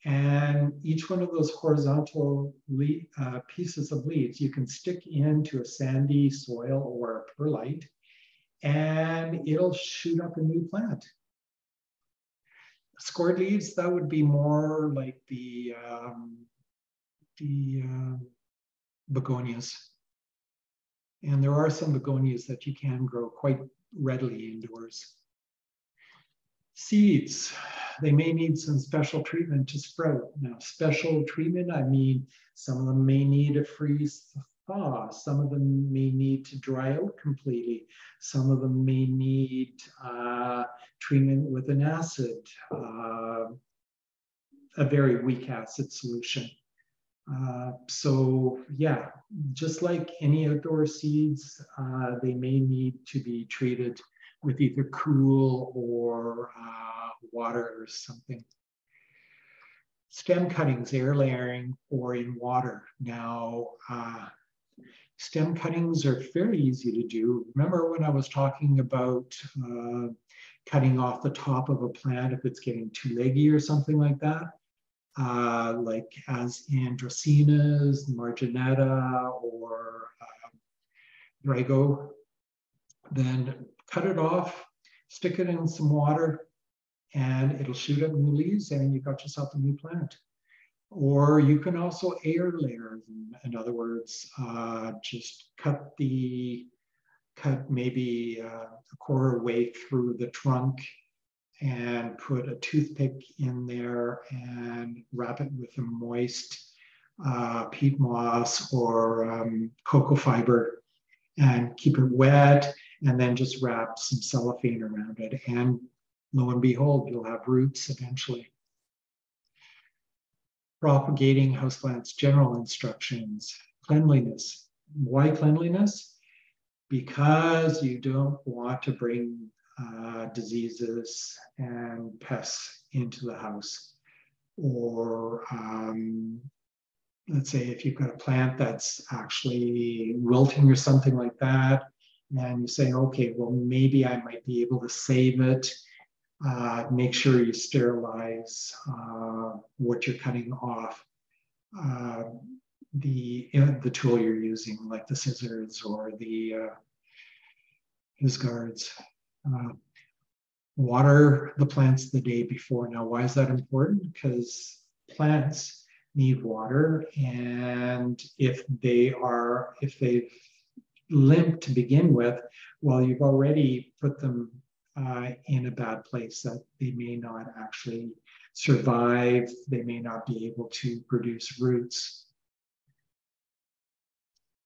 And each one of those horizontal pieces of leaves, you can stick into a sandy soil or a perlite, and it'll shoot up a new plant. Scored leaves, that would be more like the begonias. And there are some begonias that you can grow quite readily indoors. Seeds. they may need some special treatment to sprout. Now, special treatment, I mean, some of them may need a freeze thaw. Some of them may need to dry out completely. Some of them may need treatment with an acid, a very weak acid solution. So yeah, just like any outdoor seeds, they may need to be treated with either cool or water or something. Stem cuttings, air layering or in water. Now, stem cuttings are fairly easy to do. Remember when I was talking about cutting off the top of a plant if it's getting too leggy or something like that? Like as in Dracaenas, marginata, or Drago, then cut it off, stick it in some water, and it'll shoot up new leaves, and you got yourself a new plant. Or you can also air layer them. In other words, just cut maybe a quarter way through the trunk and put a toothpick in there and wrap it with a moist peat moss or cocoa fiber and keep it wet, and then just wrap some cellophane around it. And lo and behold, you'll have roots eventually. Propagating houseplants, general instructions, cleanliness. Why cleanliness? Because you don't want to bring diseases and pests into the house. Or let's say if you've got a plant that's actually wilting or something like that, and you say, okay, well, maybe I might be able to save it. Make sure you sterilize what you're cutting off. The tool you're using, like the scissors or the guards. Water the plants the day before. Now, why is that important? Because plants need water, and if they've limped to begin with, well, you've already put them in a bad place that they may not actually survive. They may not be able to produce roots.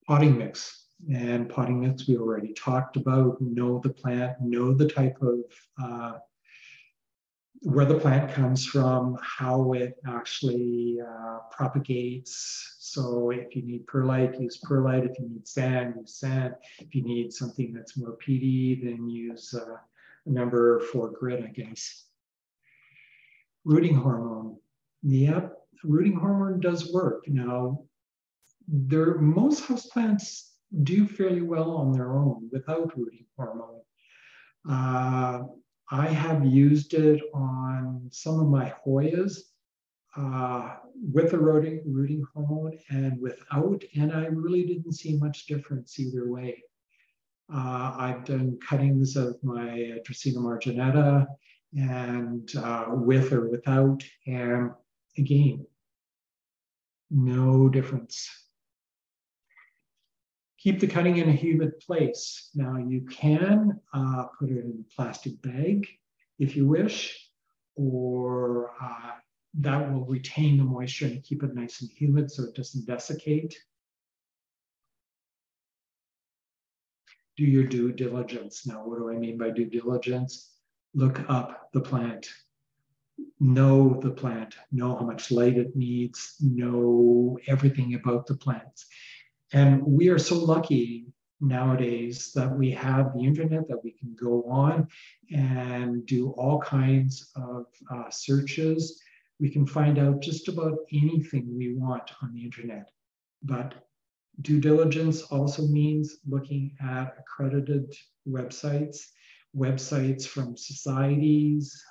Potting mix. And potting mix we already talked about. Know the plant, know the type of, where the plant comes from, how it actually propagates. So if you need perlite, use perlite. If you need sand, use sand. If you need something that's more peaty, then use number 4 grit, I guess. Rooting hormone. Yep, rooting hormone does work. Now, most houseplants do fairly well on their own without rooting hormone. I have used it on some of my Hoyas with the rooting hormone and without, and I really didn't see much difference either way. I've done cuttings of my Dracaena marginata and with or without, and again, no difference. Keep the cutting in a humid place. Now you can put it in a plastic bag if you wish, or that will retain the moisture and keep it nice and humid so it doesn't desiccate. Do your due diligence. Now, what do I mean by due diligence? Look up the plant. Know the plant. Know how much light it needs. Know everything about the plants. And we are so lucky nowadays that we have the internet, that we can go on and do all kinds of searches. We can find out just about anything we want on the internet. But due diligence also means looking at accredited websites, websites from societies,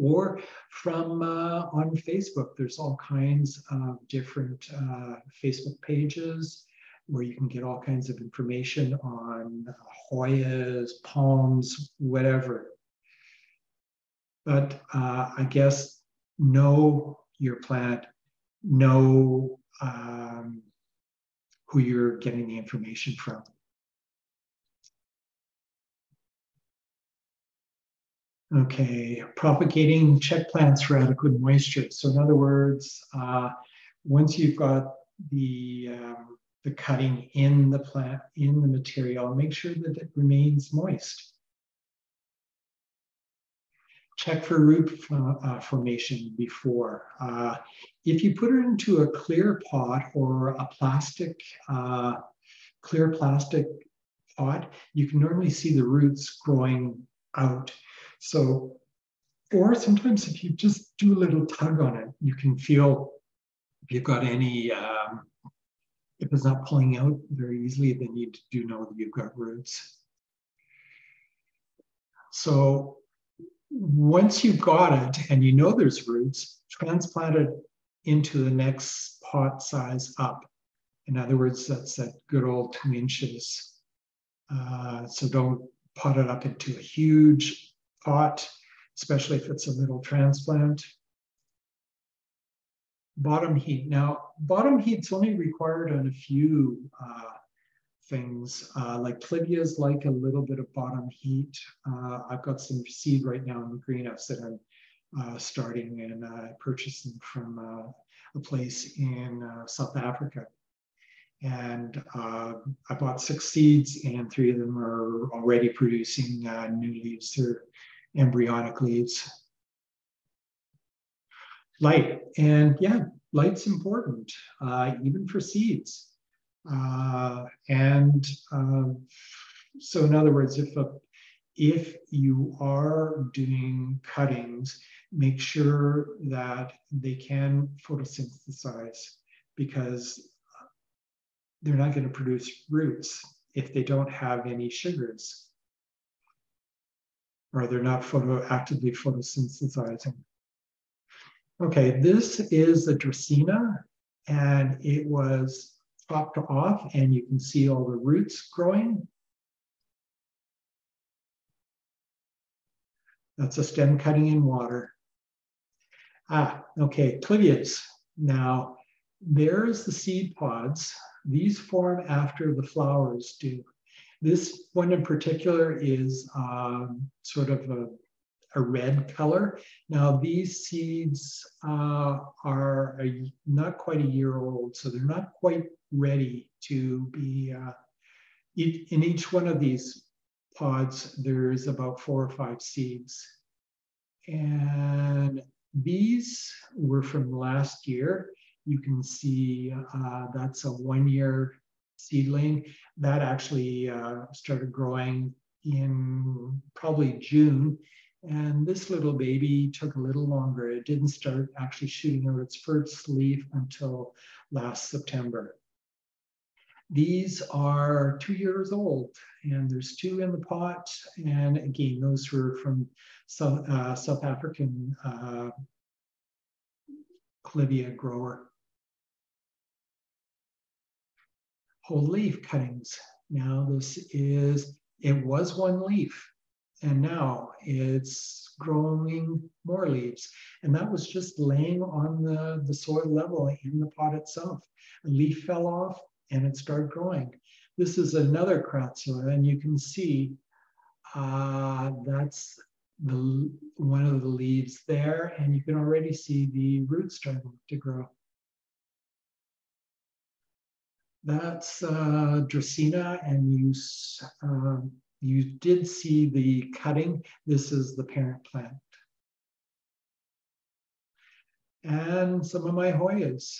or from on Facebook. There's all kinds of different Facebook pages where you can get all kinds of information on Hoyas, palms, whatever. But I guess know your plant, know who you're getting the information from. Okay, propagating check plants for adequate moisture. So in other words, once you've got the cutting in the plant, in the material, make sure that it remains moist. Check for root formation before. If you put it into a clear pot or a plastic, clear plastic pot, you can normally see the roots growing out. So, or sometimes if you just do a little tug on it, you can feel if you've got any, if it's not pulling out very easily, then you do know that you've got roots. So, once you've got it and you know there's roots, transplant it into the next pot size up. In other words, that's that good old 2 inches. So don't pot it up into a huge pot, especially if it's a little transplant. Bottom heat. Now, bottom heat's only required on a few things, like clivias like a little bit of bottom heat. I've got some seed right now in the greenhouse that I'm starting, and I purchased them from a place in South Africa. And I bought 6 seeds, and 3 of them are already producing new leaves. They're embryonic leaves. Light, and yeah, light's important, even for seeds. So in other words, if you are doing cuttings, make sure that they can photosynthesize, because they're not going to produce roots if they don't have any sugars, or they're not actively photosynthesizing. Okay, this is the Dracaena, and it was popped off, and you can see all the roots growing. That's a stem cutting in water. Okay, clivias. Now, there's the seed pods. These form after the flowers do. This one in particular is sort of a red color. Now, these seeds are not quite a year old, so they're not quite ready to be, in each one of these pods, there's about 4 or 5 seeds. And these were from last year. You can see that's a 1-year seedling. That actually started growing in probably June. And this little baby took a little longer. It didn't start actually shooting out its first leaf until last September. These are 2 years old, and there's 2 in the pot. And again, those were from South African clivia grower. Whole leaf cuttings. Now it was 1 leaf, and now it's growing more leaves. And that was just laying on the soil level in the pot itself. A leaf fell off and it started growing. This is another Crassula, and you can see that's one of the leaves there, and you can already see the roots starting to grow. That's Dracaena, and you did see the cutting. This is the parent plant. And some of my Hoyas.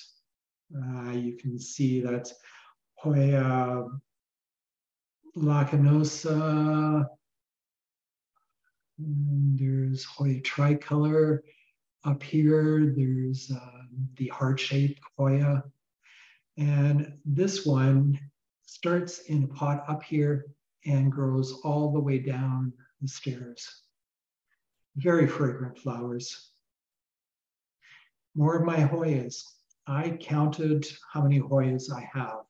You can see that's Hoya lacunosa. There's Hoya tricolor. Up here, there's the heart-shaped Hoya. And this one starts in a pot up here and grows all the way down the stairs. Very fragrant flowers. More of my Hoyas. I counted how many Hoyas I have.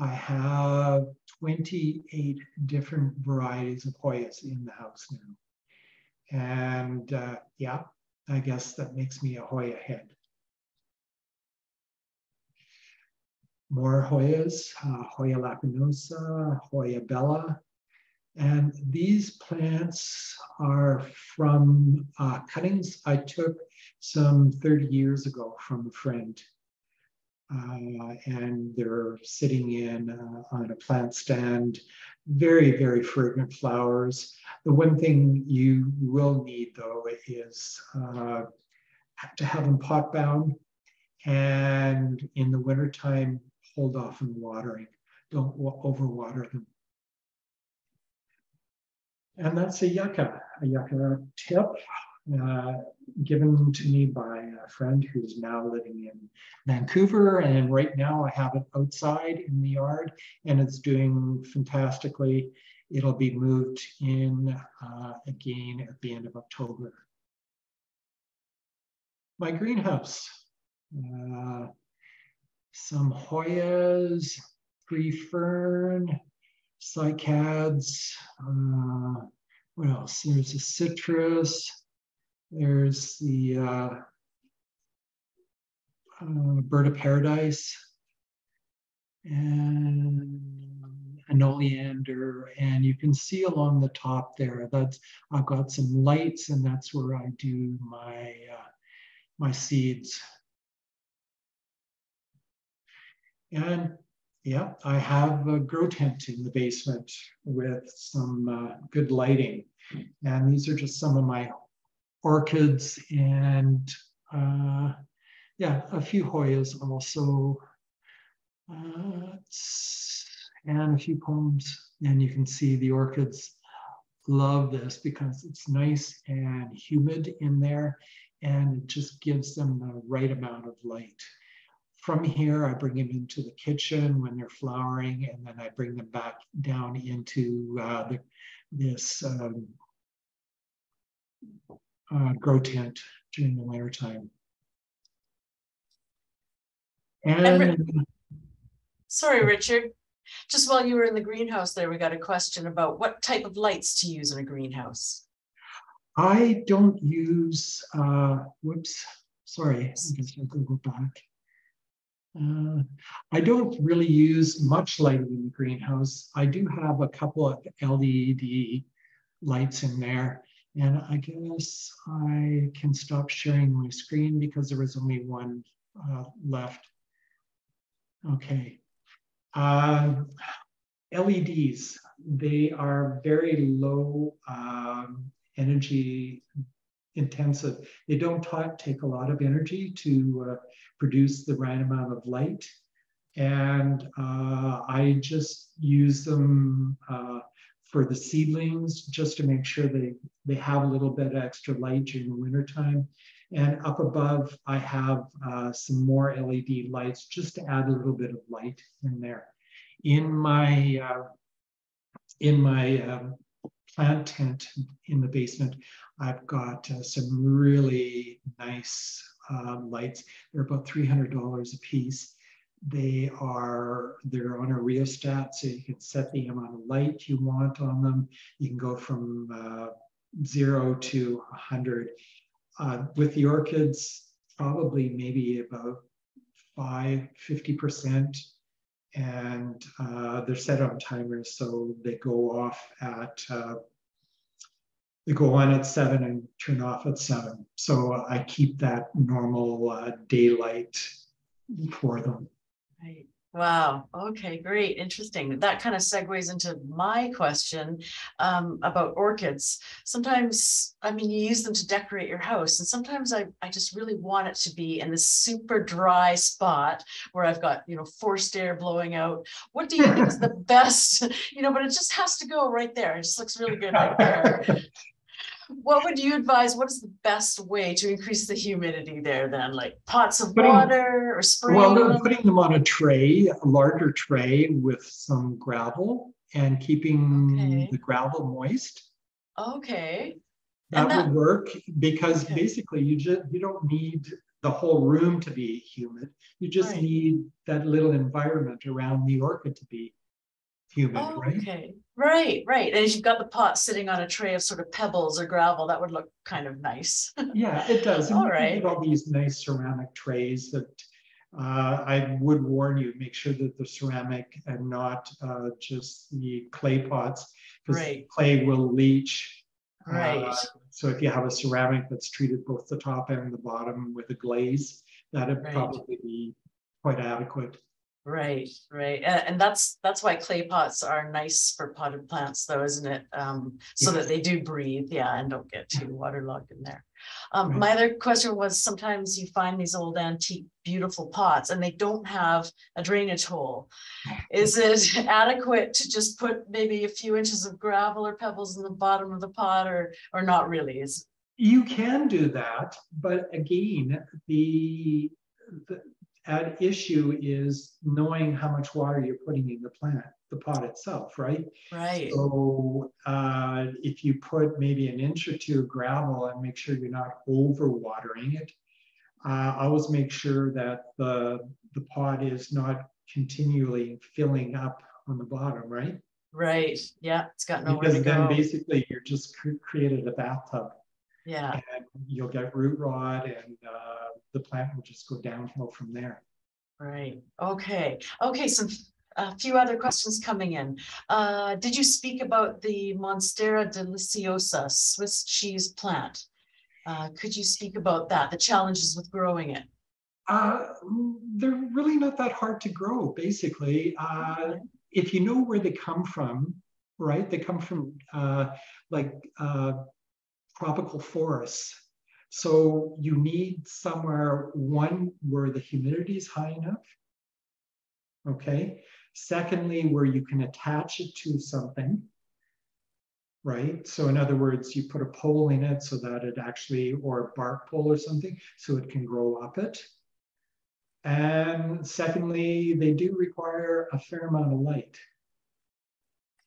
I have 28 different varieties of Hoyas in the house now. And yeah, I guess that makes me a Hoya head. More Hoyas, Hoya lapinosa, Hoya bella, And these plants are from cuttings I took some 30 years ago from a friend. And they're sitting in on a plant stand, very, very fragrant flowers. The one thing you will need though is to have them pot bound, and in the wintertime, hold off on watering. Don't overwater them. And that's a yucca tip given to me by a friend who's now living in Vancouver. And right now I have it outside in the yard and it's doing fantastically. It'll be moved in again at the end of October. My greenhouse, some Hoyas, tree fern, cycads, what else? There's a citrus, there's the bird of paradise, and an oleander. And you can see along the top there, that's, I've got some lights, and that's where I do my, my seeds. And yeah, I have a grow tent in the basement with some good lighting. And these are just some of my orchids and yeah, a few Hoyas also, and a few combs. And you can see the orchids love this because it's nice and humid in there and it just gives them the right amount of light. From here, I bring them into the kitchen when they're flowering, and then I bring them back down into this grow tent during the winter time. And sorry, Richard, just while you were in the greenhouse there, we got a question about what type of lights to use in a greenhouse. I don't use, whoops, sorry, I guess I'll go back. I don't really use much lighting in the greenhouse. I do have a couple of LED lights in there, and I guess I can stop sharing my screen because there was only one left. Okay. LEDs, they are very low energy intensive. They don't take a lot of energy to produce the right amount of light. And I just use them for the seedlings just to make sure they have a little bit of extra light during the winter time. And up above, I have some more LED lights just to add a little bit of light in there. In my plant tent in the basement, I've got some really nice lights. They're about $300 a piece. They're on a rheostat, so you can set the amount of light you want on them. You can go from 0 to 100. With the orchids, probably maybe about 50%. And they're set on timers, so they go off at they go on at 7 and turn off at 7. So I keep that normal daylight for them. Right. Wow. Okay. Great. Interesting. That kind of segues into my question about orchids. Sometimes, I mean, you use them to decorate your house, and sometimes I just really want it to be in this super dry spot where I've got, you know, forced air blowing out. What do you think is the best? You know, but it just has to go right there. It just looks really good right there. What would you advise? What is the best way to increase the humidity there then? Like pots of water or spraying? Well, putting them on a tray, a larger tray with some gravel and keeping the gravel moist. Okay. That would work because basically you don't need the whole room to be humid. You just need that little environment around the orchid to be humid, right? Okay. Right, right. And if you've got the pot sitting on a tray of sort of pebbles or gravel, that would look kind of nice. Yeah, it does. And all right. You get all these nice ceramic trays that I would warn you, make sure that the ceramic and not just the clay pots, because clay will leach. Right. So if you have a ceramic that's treated both the top and the bottom with a glaze, that would probably be quite adequate. Right, right. And that's why clay pots are nice for potted plants though, isn't it? So that they do breathe, and don't get too waterlogged in there. My other question was, sometimes you find these old antique beautiful pots and they don't have a drainage hole. Is it adequate to just put maybe a few inches of gravel or pebbles in the bottom of the pot, or not really? Is you can do that, but again, the at issue is knowing how much water you're putting in the plant, the pot itself, right? Right. So if you put maybe an inch or two of gravel and make sure you're not overwatering it, always make sure that the pot is not continually filling up on the bottom, right? Right. Yeah, it's got nowhere to go. Because then basically you're just created a bathtub. Yeah. And you'll get root rot, and the plant will just go downhill from there. Right. Okay. Okay. So a few other questions coming in. Did you speak about the Monstera deliciosa Swiss cheese plant? Could you speak about that, the challenges with growing it? They're really not that hard to grow, basically. If you know where they come from, right? They come from tropical forests. So you need somewhere, one, where the humidity is high enough, okay? Secondly, where you can attach it to something, right? So in other words, you put a pole in it so that it actually, or a bark pole or something, so it can grow up it. And secondly, they do require a fair amount of light.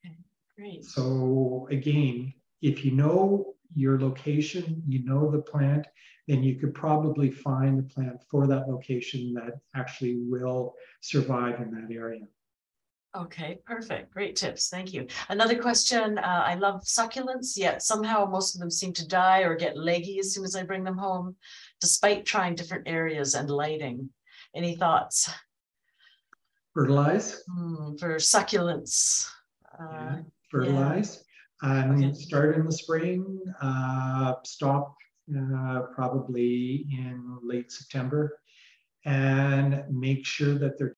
Okay, great. So again, if you know your location, you know the plant, then you could probably find the plant for that location that actually will survive in that area. Okay, perfect. Great tips. Thank you. Another question. I love succulents, yet somehow most of them seem to die or get leggy as soon as I bring them home, despite trying different areas and lighting. Any thoughts? Fertilize? For succulents. Fertilize. Yeah. Start in the spring, stop probably in late September, and make sure that they're